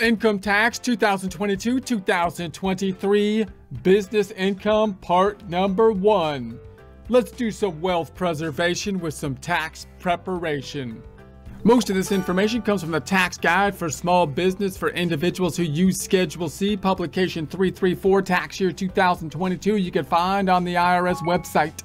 Income Tax 2022-2023 Business Income Part Number 1. Let's do some wealth preservation with some tax preparation. Most of this information comes from the Tax Guide for Small Business for individuals who use Schedule C, Publication 334, Tax Year 2022. You can find on the IRS website,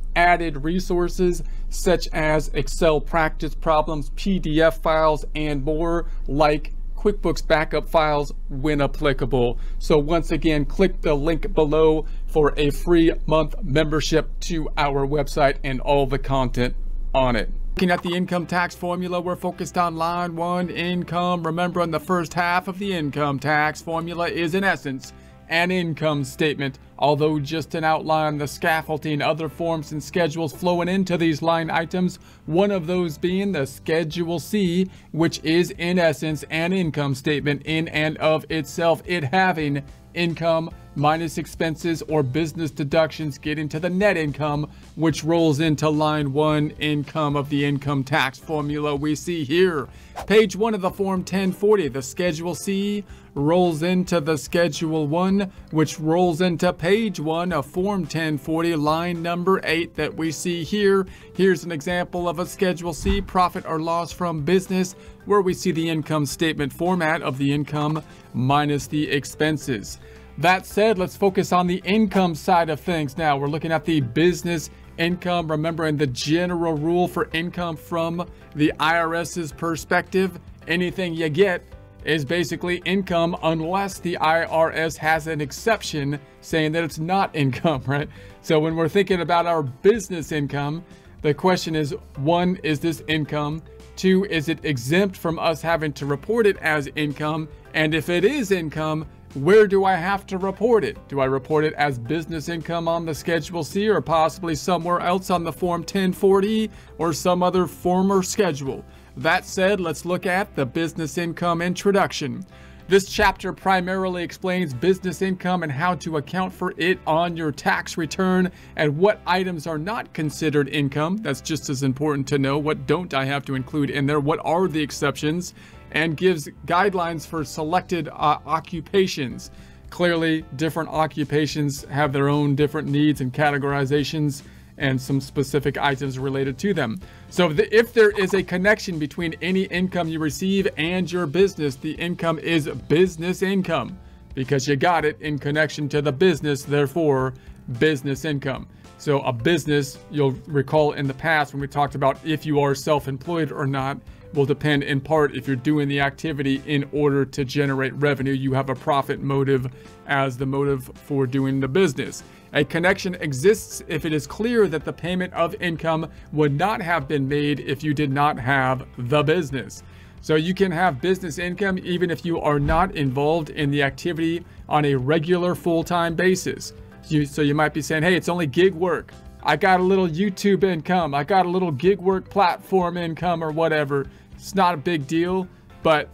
added resources such as Excel practice problems, PDF files, and more, like QuickBooks backup files when applicable. So once again, click the link below for a free month membership to our website and all the content on it. Looking at the income tax formula, we're focused on line 1, income. Remember, in the first half of the income tax formula is, in essence, an income statement, although just an outline. The scaffolding, other forms and schedules flowing into these line items, one of those being the Schedule C, which is in essence an income statement in and of itself, it having income minus expenses or business deductions, getting to the net income, which rolls into line 1, income of the income tax formula we see here. Page 1 of the Form 1040, the Schedule C rolls into the Schedule 1, which rolls into page 1 of Form 1040, line number 8 that we see here. Here's an example of a Schedule C, profit or loss from business, where we see the income statement format of the income minus the expenses. That said, let's focus on the income side of things now. We're looking at the business income. Remembering the general rule for income from the IRS's perspective, anything you get is basically income unless the IRS has an exception saying that it's not income, right? So when we're thinking about our business income, the question is, 1, is this income? 2, is it exempt from us having to report it as income? And if it is income, where do I have to report it? Do I report it as business income on the Schedule C, or possibly somewhere else on the Form 1040 or some other form or schedule? That said, let's look at the business income introduction. This chapter primarily explains business income and how to account for it on your tax return, and what items are not considered income. That's just as important to know. What don't I have to include in there? What are the exceptions? And gives guidelines for selected occupations. Clearly, different occupations have their own different needs and categorizations, and some specific items related to them. So if there is a connection between any income you receive and your business, the income is business income because you got it in connection to the business, therefore business income. So a business, you'll recall in the past when we talked about if you are self-employed or not, will depend in part if you're doing the activity in order to generate revenue. You have a profit motive as the motive for doing the business. A connection exists if it is clear that the payment of income would not have been made if you did not have the business. So you can have business income even if you are not involved in the activity on a regular full-time basis. So you might be saying, hey, it's only gig work. I got a little YouTube income. I got a little gig work platform income or whatever. It's not a big deal, but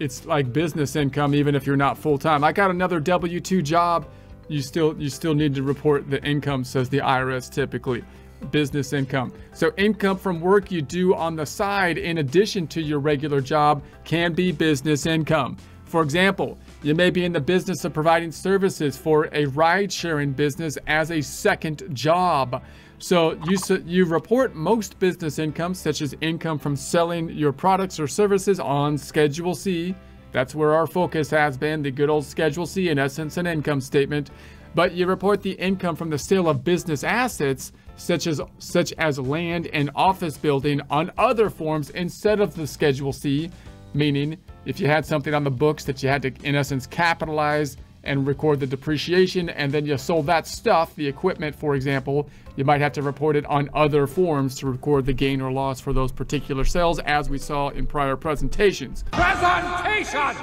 it's like business income even if you're not full-time. I got another W-2 job. You still need to report the income, says the IRS typically. Business income. So income from work you do on the side in addition to your regular job can be business income. For example, you may be in the business of providing services for a ride-sharing business as a second job. So you report most business income, such as income from selling your products or services, on Schedule C. That's where our focus has been, the good old Schedule C, in essence an income statement. But you report the income from the sale of business assets, such as land and office building, on other forms instead of the Schedule C, meaning if you had something on the books that you had to, in essence, capitalize and record the depreciation, and then you sold that stuff, the equipment, for example, you might have to report it on other forms to record the gain or loss for those particular sales, as we saw in prior presentations. Presentation!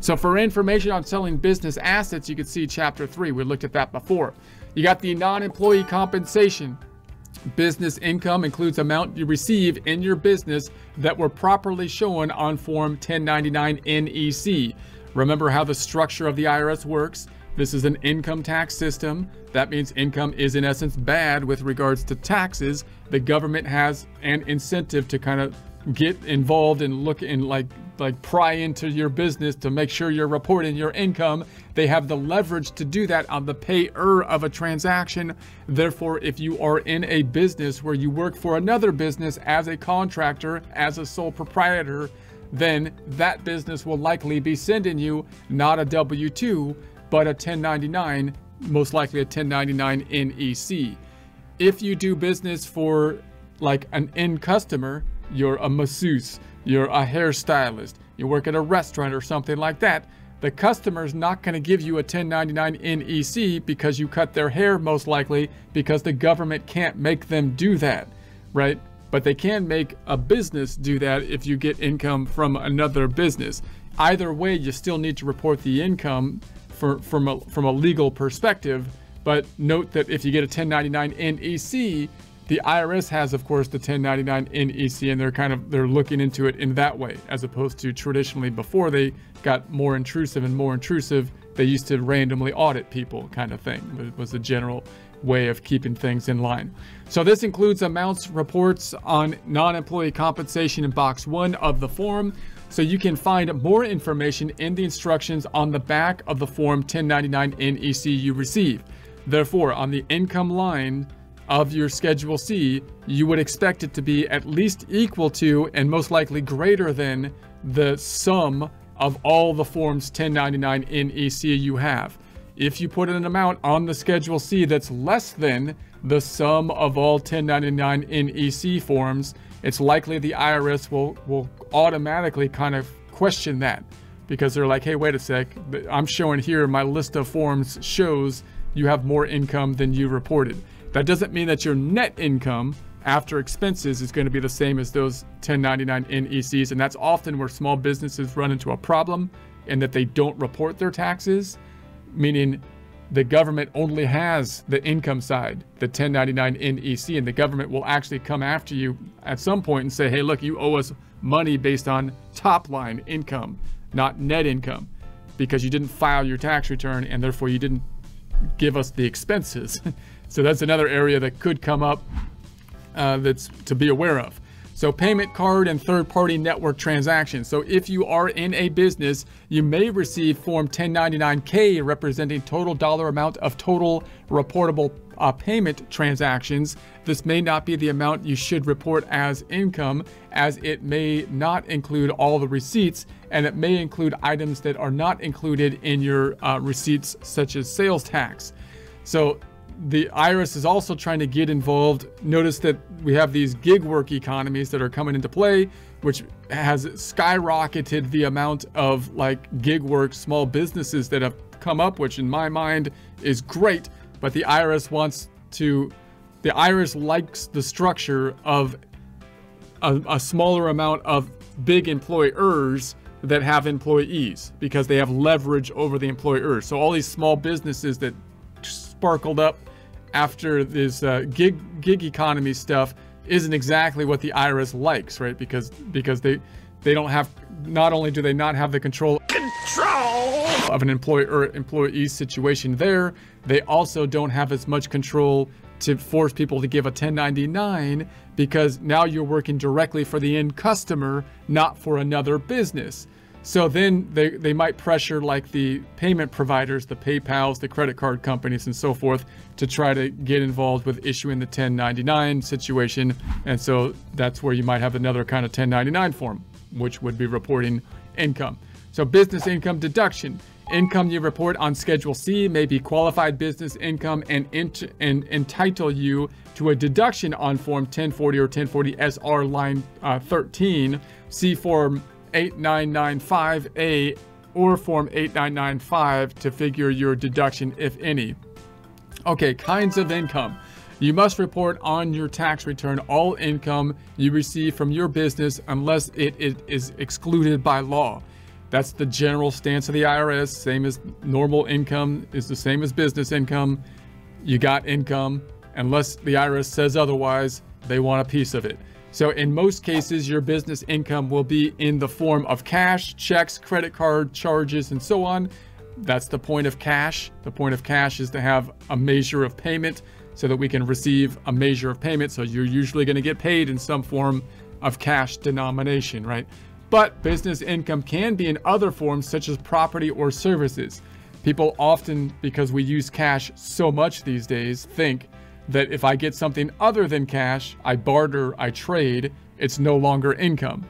So for information on selling business assets, you could see Chapter 3. We looked at that before. You got the non-employee compensation. Business income includes amount you receive in your business that were properly shown on Form 1099 NEC. Remember how the structure of the IRS works. This is an income tax system. That means income is in essence bad with regards to taxes. The government has an incentive to kind of get involved and look and like pry into your business to make sure you're reporting your income. They have the leverage to do that on the payer of a transaction. Therefore, if you are in a business where you work for another business as a contractor, as a sole proprietor, then that business will likely be sending you not a W-2, but a 1099, most likely a 1099 NEC. If you do business for like an end customer, you're a masseuse, you're a hairstylist, you work at a restaurant or something like that, the customer's not going to give you a 1099 NEC because you cut their hair, most likely, because the government can't make them do that, right? But they can make a business do that if you get income from another business. Either way, you still need to report the income from a legal perspective, but note that if you get a 1099 NEC, the IRS has, of course, the 1099 NEC, and they're looking into it in that way, as opposed to traditionally before they got more intrusive and more intrusive, they used to randomly audit people kind of thing. It was the general way of keeping things in line. So this includes amounts reports on non-employee compensation in box 1 of the form. So you can find more information in the instructions on the back of the Form 1099 NEC you receive. Therefore, on the income line of your Schedule C, you would expect it to be at least equal to and most likely greater than the sum of all the Forms 1099 NEC you have. If you put an amount on the Schedule C that's less than the sum of all 1099 NEC forms, it's likely the IRS will automatically kind of question that, because they're like, hey, wait a sec, I'm showing here, my list of forms shows you have more income than you reported. That doesn't mean that your net income after expenses is going to be the same as those 1099 NECs, and that's often where small businesses run into a problem in that they don't report their taxes, meaning the government only has the income side, the 1099 NEC, and the government will actually come after you at some point and say, hey, look, you owe us money based on top line income, not net income, because you didn't file your tax return and therefore you didn't give us the expenses. So that's another area that could come up that's to be aware of. So payment card and third-party network transactions. So if you are in a business, you may receive Form 1099-K representing total dollar amount of total reportable payment transactions. This may not be the amount you should report as income, as it may not include all the receipts, and it may include items that are not included in your receipts, such as sales tax. So the IRS is also trying to get involved. Notice that we have these gig work economies that are coming into play, which has skyrocketed the amount of like gig work small businesses that have come up, which in my mind is great, but the IRS likes the structure of a smaller amount of big employers that have employees, because they have leverage over the employers. So all these small businesses that sparkled up after this gig economy stuff isn't exactly what the IRS likes, right? Because they don't have, not only do they not have the control of an employee situation there, they also don't have as much control to force people to give a 1099, because now you're working directly for the end customer, not for another business. So then they might pressure like the payment providers, the PayPals, the credit card companies and so forth, to try to get involved with issuing the 1099 situation. And so that's where you might have another kind of 1099 form, which would be reporting income. So business income deduction. Income you report on Schedule C may be qualified business income and entitle you to a deduction on Form 1040 or 1040 SR line 13, C Form 8995A or Form 8995 to figure your deduction, if any. Okay, kinds of income. You must report on your tax return all income you receive from your business unless it is excluded by law. That's the general stance of the IRS, same as normal income is the same as business income. You got income, unless the IRS says otherwise, they want a piece of it. So in most cases, your business income will be in the form of cash, checks, credit card charges, and so on. That's the point of cash. The point of cash is to have a measure of payment so that we can receive a measure of payment. So you're usually going to get paid in some form of cash denomination, right? But business income can be in other forms such as property or services. People often, because we use cash so much these days, think that if I get something other than cash, I barter, I trade, it's no longer income.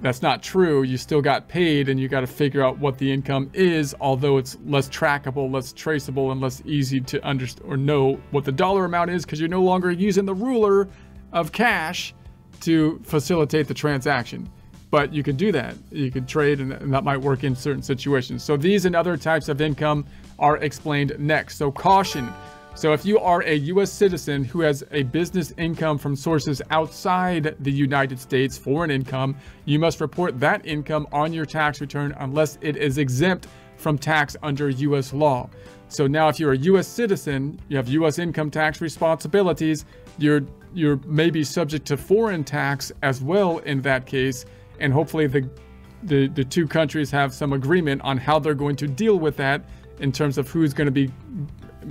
That's not true. You still got paid and you got to figure out what the income is, although it's less trackable, less traceable, and less easy to understand or know what the dollar amount is because you're no longer using the ruler of cash to facilitate the transaction. But you can do that. You can trade, and that might work in certain situations. So these and other types of income are explained next. So caution. So if you are a U.S. citizen who has a business income from sources outside the United States, foreign income, you must report that income on your tax return unless it is exempt from tax under U.S. law. So now if you're a U.S. citizen, you have U.S. income tax responsibilities, you're maybe subject to foreign tax as well in that case, and hopefully the two countries have some agreement on how they're going to deal with that in terms of who's going to be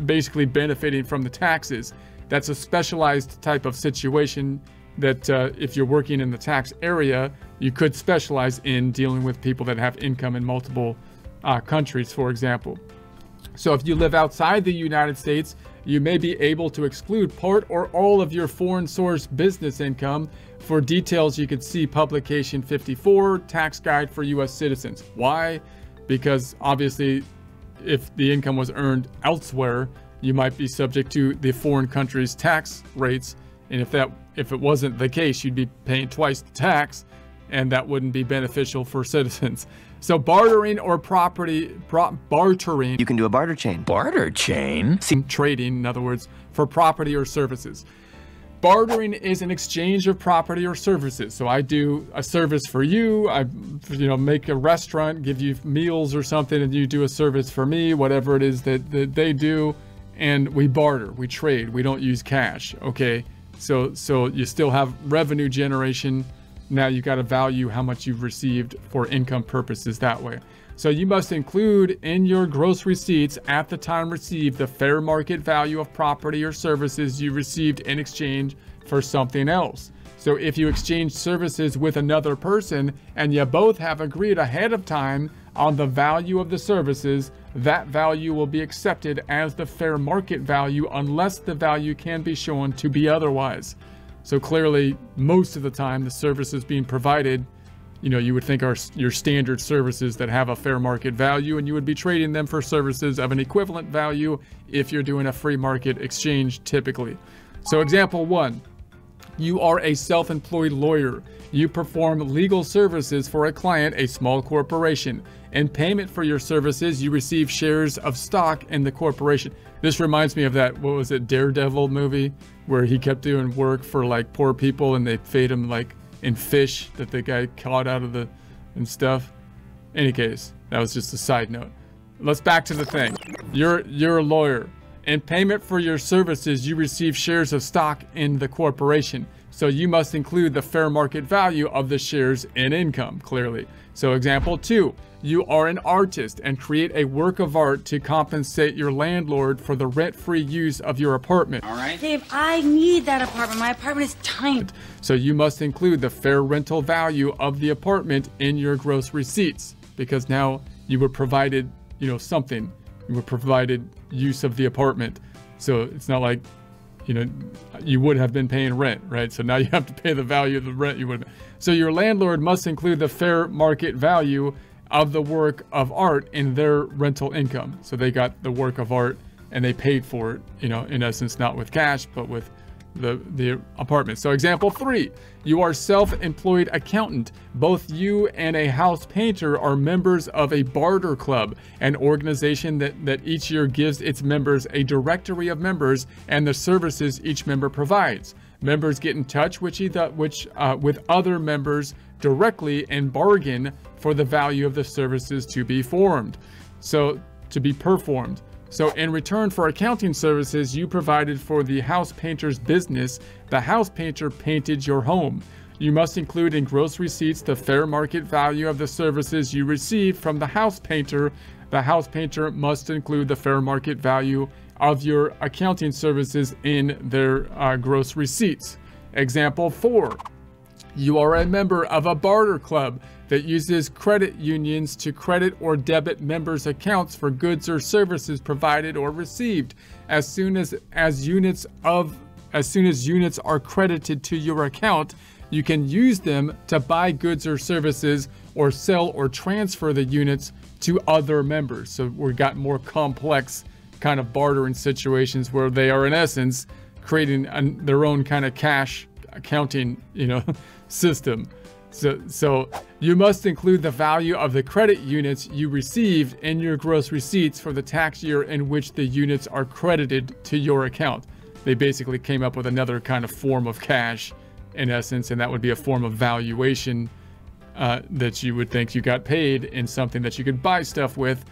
basically benefiting from the taxes. That's a specialized type of situation that if you're working in the tax area, you could specialize in dealing with people that have income in multiple countries, for example. So if you live outside the United States, you may be able to exclude part or all of your foreign source business income. For details, you could see Publication 54, Tax Guide for U.S. Citizens. Why? Because obviously, if the income was earned elsewhere, you might be subject to the foreign country's tax rates. And if it wasn't the case, you'd be paying twice the tax, and that wouldn't be beneficial for citizens. So bartering or property, bartering. You can do a barter chain. Barter chain? Trading, in other words, for property or services. Bartering is an exchange of property or services. So I do a service for you. I make a restaurant, give you meals or something, and you do a service for me, whatever it is that they do. And we barter, we trade, we don't use cash. Okay. So you still have revenue generation. Now you got to value how much you've received for income purposes that way. So you must include in your gross receipts at the time received the fair market value of property or services you received in exchange for something else. So if you exchange services with another person and you both have agreed ahead of time on the value of the services, that value will be accepted as the fair market value unless the value can be shown to be otherwise. So clearly, most of the time, the services being provided, you would think are your standard services that have a fair market value, and you would be trading them for services of an equivalent value if you're doing a free market exchange typically. So example one, you are a self-employed lawyer. You perform legal services for a client, a small corporation. In payment for your services, you receive shares of stock in the corporation. This reminds me of that, what was it, Daredevil movie, where he kept doing work for like poor people and they fed him like in fish that the guy caught out of the and stuff. Any case, that was just a side note. Let's back to the thing. You're a lawyer. In payment for your services, you receive shares of stock in the corporation. So you must include the fair market value of the shares in income, clearly. So example two, you are an artist and create a work of art to compensate your landlord for the rent-free use of your apartment. All right. Dave, I need that apartment. My apartment is tiny. So you must include the fair rental value of the apartment in your gross receipts, because now you were provided, something. You were provided use of the apartment. So it's not like, you would have been paying rent, right? So now you have to pay the value of the rent you would. So your landlord must include the fair market value of the work of art in their rental income. So they got the work of art and they paid for it, in essence, not with cash, but with the apartment. So example 3, you are self-employed accountant. Both you and a house painter are members of a barter club, an organization that each year gives its members a directory of members and the services each member provides. Members get in touch with other members directly and bargain for the value of the services to be performed. So in return for accounting services you provided for the house painter's business, the house painter painted your home. You must include in gross receipts the fair market value of the services you received from the house painter. The house painter must include the fair market value of your accounting services in their gross receipts. Example 4. You are a member of a barter club that uses credit unions to credit or debit members' accounts for goods or services provided or received. As soon as units are credited to your account, you can use them to buy goods or services or sell or transfer the units to other members. So we've got more complex kind of bartering situations where they are in essence creating their own kind of cash accounting, system. So you must include the value of the credit units you received in your gross receipts for the tax year in which the units are credited to your account. They basically came up with another kind of form of cash in essence, and that would be a form of valuation that you would think you got paid in something that you could buy stuff with,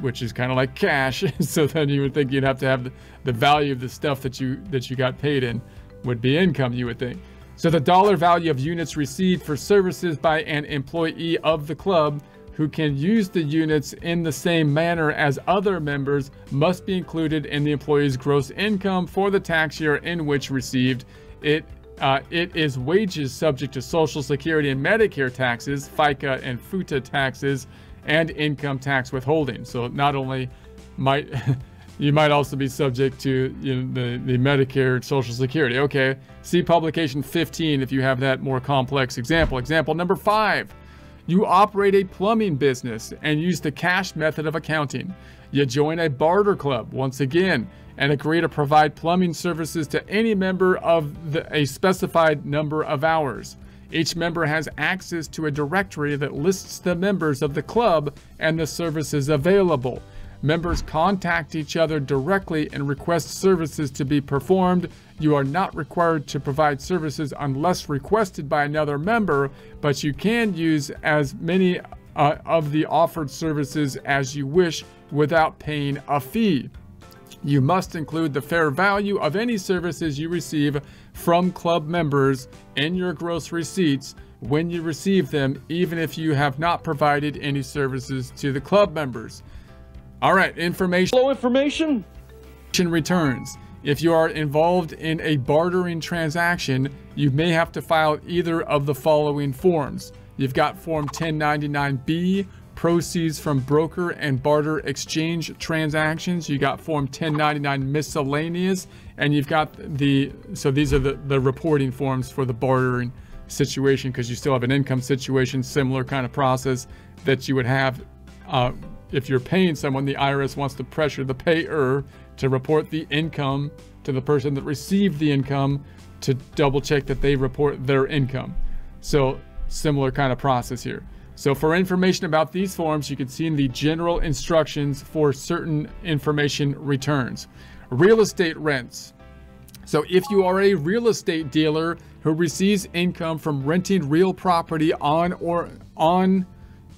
which is kind of like cash. So then you would think you'd have to have the value of the stuff that you got paid in would be income, you would think. So the dollar value of units received for services by an employee of the club who can use the units in the same manner as other members must be included in the employee's gross income for the tax year in which received. It is wages subject to Social Security and Medicare taxes, FICA and FUTA taxes, and income tax withholding. So not only might... You might also be subject to the Medicare and Social Security. Okay, see Publication 15 if you have that more complex example. Example number 5, you operate a plumbing business and use the cash method of accounting. You join a barter club, once again, and agree to provide plumbing services to any member of a specified number of hours. Each member has access to a directory that lists the members of the club and the services available. Members contact each other directly and request services to be performed. You are not required to provide services unless requested by another member, but you can use as many of the offered services as you wish without paying a fee. You must include the fair value of any services you receive from club members in your gross receipts when you receive them, even if you have not provided any services to the club members. All right, information. Hello, information. Returns. If you are involved in a bartering transaction, you may have to file either of the following forms. You've got Form 1099 B, proceeds from broker and barter exchange transactions. You got Form 1099 miscellaneous, and you've got so these are the reporting forms for the bartering situation, because you still have an income situation, similar kind of process that you would have if you're paying someone. The IRS wants to pressure the payer to report the income to the person that received the income to double check that they report their income. So similar kind of process here. So for information about these forms, you can see in the general instructions for certain information returns. Real estate rents. So if you are a real estate dealer who receives income from renting real property on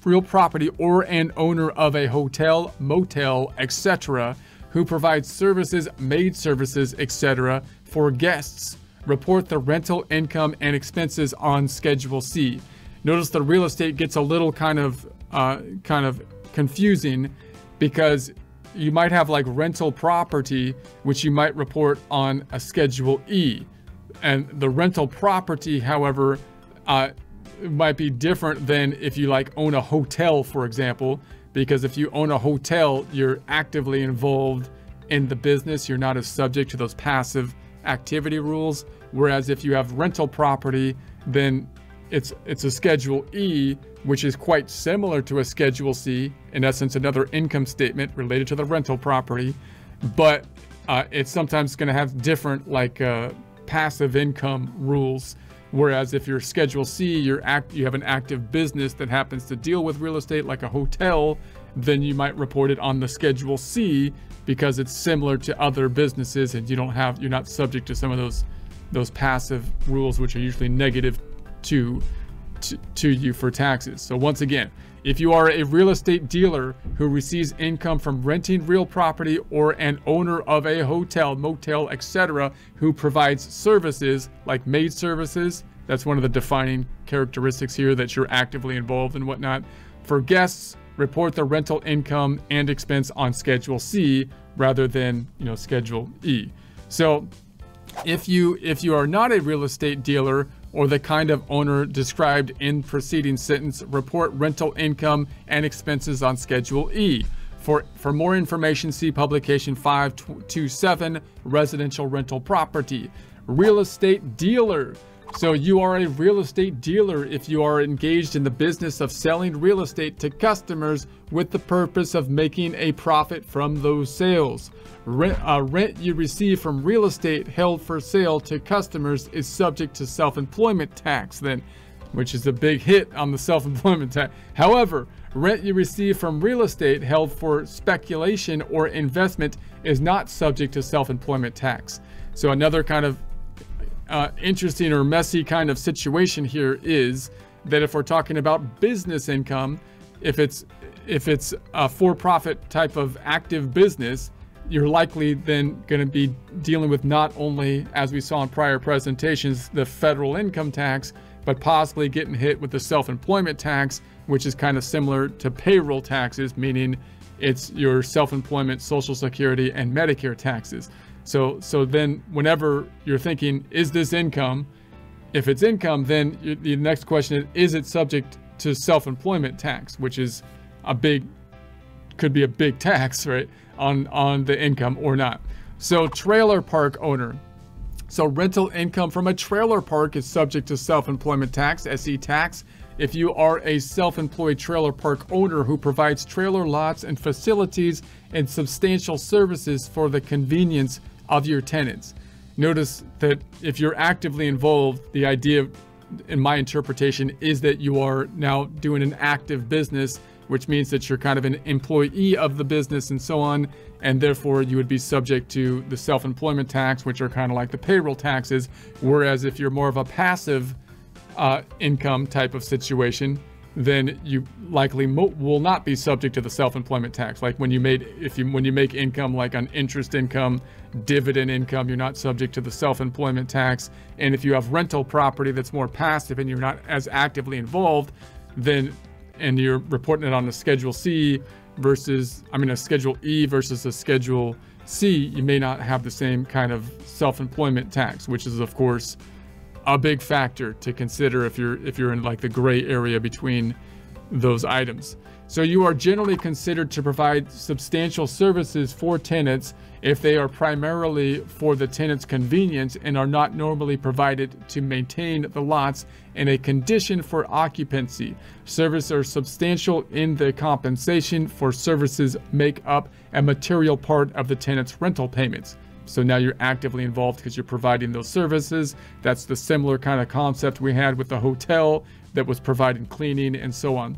real property or an owner of a hotel, motel, etc., who provides services, maid services, etc., for guests, report the rental income and expenses on Schedule C. Notice the real estate gets a little kind of confusing, because you might have like rental property, which you might report on a Schedule E, and the rental property, however, it might be different than if you like own a hotel, for example, because if you own a hotel, you're actively involved in the business. You're not as subject to those passive activity rules. Whereas if you have rental property, then it's a Schedule E, which is quite similar to a Schedule C, in essence, another income statement related to the rental property, but it's sometimes going to have different like passive income rules. Whereas if you're Schedule C, you have an active business that happens to deal with real estate like a hotel, then you might report it on the Schedule C because it's similar to other businesses and you don't have, you're not subject to some of those passive rules, which are usually negative to you for taxes. So once again, if you are a real estate dealer who receives income from renting real property or an owner of a hotel, motel, etc., who provides services like maid services, that's one of the defining characteristics here, that you're actively involved in whatnot. For guests, report the rental income and expense on Schedule C rather than, you know, Schedule E. So if you are not a real estate dealer or the kind of owner described in preceding sentence, report rental income and expenses on Schedule E. For more information, see Publication 527, Residential Rental Property. Real estate dealer. So you are a real estate dealer if you are engaged in the business of selling real estate to customers with the purpose of making a profit from those sales. Rent you receive from real estate held for sale to customers is subject to self-employment tax then, which is a big hit on the self-employment tax. However, rent you receive from real estate held for speculation or investment is not subject to self-employment tax. So another kind of interesting or messy kind of situation here is that if we're talking about business income, if it's a for-profit type of active business, you're likely then going to be dealing with not only, as we saw in prior presentations, the federal income tax, but possibly getting hit with the self-employment tax, which is kind of similar to payroll taxes, meaning it's your self-employment, Social Security, and Medicare taxes. So then whenever you're thinking, is this income? If it's income, then the next question is it subject to self-employment tax, which is a big, could be a big tax, right, on the income or not. So trailer park owner. So rental income from a trailer park is subject to self-employment tax, SE tax. If you are a self-employed trailer park owner who provides trailer lots and facilities and substantial services for the convenience of your tenants. Notice that if you're actively involved, the idea, in my interpretation, is that you are now doing an active business, which means that you're kind of an employee of the business and so on, and therefore you would be subject to the self-employment tax, which are kind of like the payroll taxes. Whereas if you're more of a passive income type of situation, then you likely will not be subject to the self-employment tax. Like when you make income like on interest income, dividend income, you're not subject to the self-employment tax. And if you have rental property that's more passive and you're not as actively involved, then and you're reporting it on a Schedule C versus, I mean, a Schedule E versus a Schedule C, you may not have the same kind of self-employment tax, which is of course a big factor to consider if you're in like the gray area between those items. So you are generally considered to provide substantial services for tenants if they are primarily for the tenant's convenience and are not normally provided to maintain the lots in a condition for occupancy. Services are substantial in the compensation for services make up a material part of the tenant's rental payments. So now you're actively involved because you're providing those services. That's the similar kind of concept we had with the hotel that was providing cleaning and so on.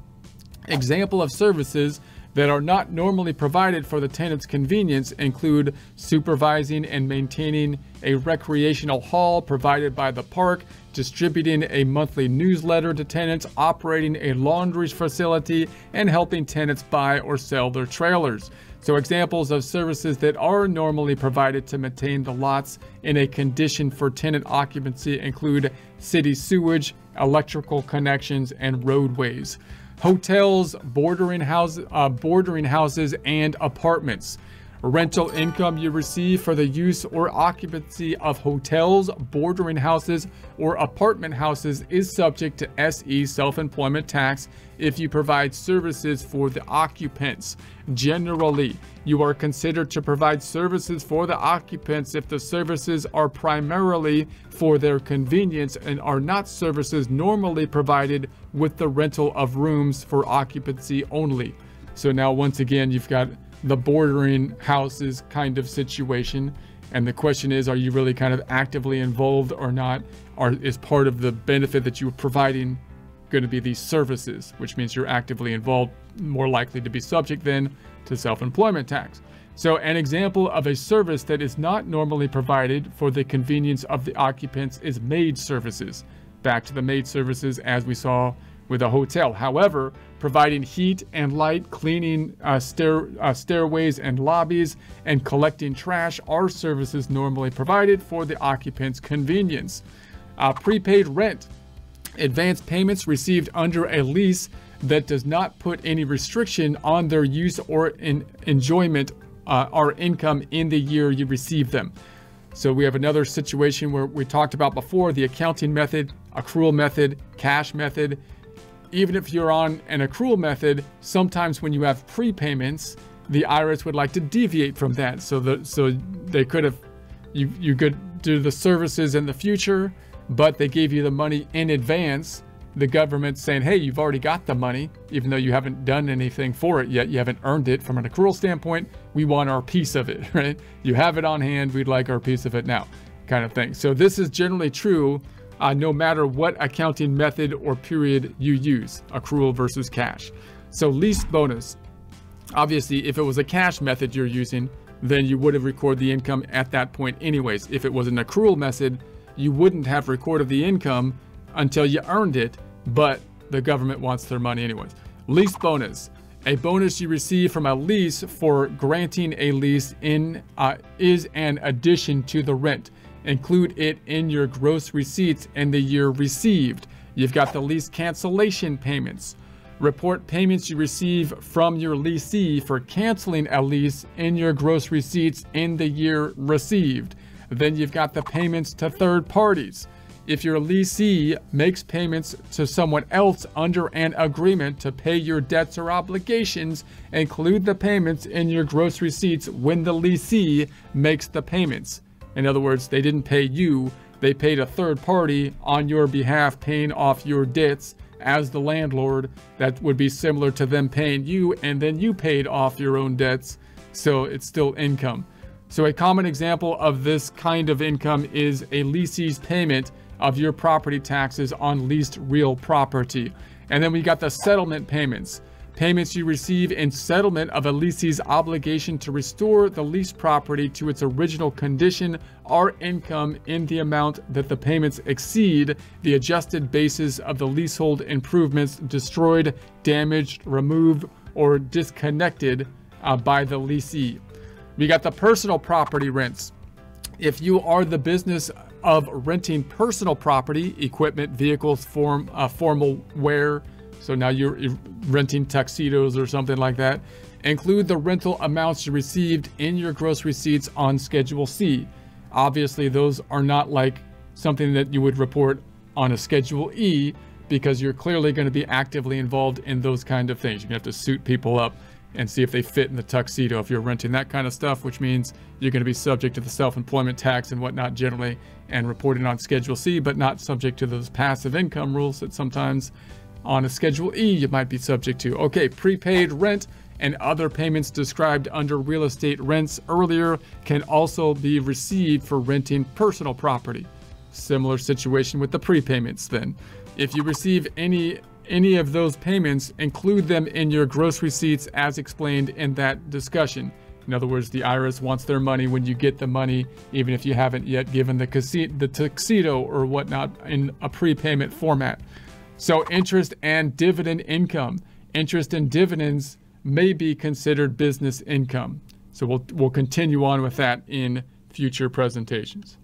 Example of services that are not normally provided for the tenant's convenience include supervising and maintaining a recreational hall provided by the park, distributing a monthly newsletter to tenants, operating a laundry facility, and helping tenants buy or sell their trailers. So examples of services that are normally provided to maintain the lots in a condition for tenant occupancy include city sewage, electrical connections, and roadways. Hotels, bordering houses, and apartments. Rental income you receive for the use or occupancy of hotels, bordering houses, or apartment houses is subject to SE self-employment tax if you provide services for the occupants. Generally, you are considered to provide services for the occupants if the services are primarily for their convenience and are not services normally provided with the rental of rooms for occupancy only. So now once again, you've got the bordering houses kind of situation. And the question is, are you really kind of actively involved or not? Is part of the benefit that you're providing going to be these services, which means you're actively involved, more likely to be subject then to self-employment tax. So an example of a service that is not normally provided for the convenience of the occupants is maid services. Back to the maid services as we saw with a hotel. However, providing heat and light, cleaning stairways and lobbies, and collecting trash are services normally provided for the occupant's convenience. Prepaid rent, advance payments received under a lease that does not put any restriction on their use or enjoyment or income in the year you receive them. So we have another situation where we talked about before, the accounting method, accrual method, cash method. Even if you're on an accrual method, sometimes when you have prepayments, the IRS would like to deviate from that. So they could have, you could do the services in the future, but they gave you the money in advance. The government's saying, hey, you've already got the money, even though you haven't done anything for it yet. You haven't earned it from an accrual standpoint. We want our piece of it, right? You have it on hand. We'd like our piece of it now, kind of thing. So this is generally true no matter what accounting method or period you use, accrual versus cash. So lease bonus. Obviously, if it was a cash method you're using, then you would have recorded the income at that point anyways. If it was an accrual method, you wouldn't have recorded the income until you earned it, but the government wants their money anyways. Lease bonus, a bonus you receive from a lease for granting a lease is an addition to the rent. Include it in your gross receipts in the year received. You've got the lease cancellation payments. Report payments you receive from your lessee for canceling a lease in your gross receipts in the year received. Then you've got the payments to third parties. If your lessee makes payments to someone else under an agreement to pay your debts or obligations, include the payments in your gross receipts when the lessee makes the payments. In other words, they didn't pay you, they paid a third party on your behalf, paying off your debts as the landlord. That would be similar to them paying you, and then you paid off your own debts, so it's still income. So a common example of this kind of income is a lessee's payment of your property taxes on leased real property. And then we got the settlement payments. Payments you receive in settlement of a lessee's obligation to restore the leased property to its original condition are income in the amount that the payments exceed the adjusted basis of the leasehold improvements destroyed, damaged, removed, or disconnected by the lessee. We got the personal property rents. If you are the business of renting personal property, equipment, vehicles, formal wear, so now you're renting tuxedos or something like that, include the rental amounts you received in your gross receipts on Schedule C. Obviously, those are not like something that you would report on a Schedule E, because you're clearly going to be actively involved in those kind of things. You're going to have to suit people up and see if they fit in the tuxedo if you're renting that kind of stuff, which means you're going to be subject to the self-employment tax and whatnot generally, and reporting on Schedule C, but not subject to those passive income rules that sometimes on a Schedule E you might be subject to. Okay, prepaid rent and other payments described under real estate rents earlier can also be received for renting personal property. Similar situation with the prepayments then. If you receive any of those payments, include them in your gross receipts as explained in that discussion. In other words, the IRS wants their money when you get the money, even if you haven't yet given the tuxedo or whatnot in a prepayment format. So interest and dividend income. Interest and dividends may be considered business income. So we'll continue on with that in future presentations.